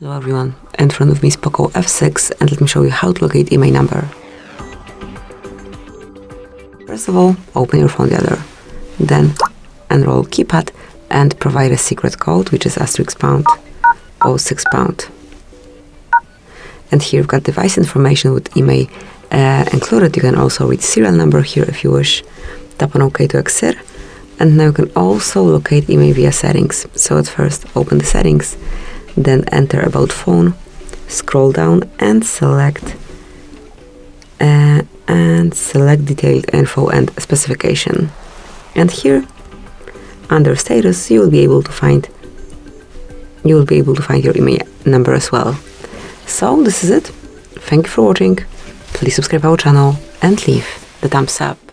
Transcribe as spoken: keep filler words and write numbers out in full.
Hello everyone, in front of me is Poco F six and let me show you how to locate I M E I number. First of all, open your phone gather, then enroll keypad and provide a secret code which is asterisk pound oh six pound. And here you've got device information with I M E I uh, included. You can also read serial number here if you wish. Tap on OK to exit. And now you can also locate I M E I via settings. So at first, open the settings, then enter about phone, scroll down and select uh, and select detailed info and specification. And here, under status, you will be able to find you will be able to find your I M E I number as well. So this is it. Thank you for watching. Please subscribe our channel and leave the thumbs up.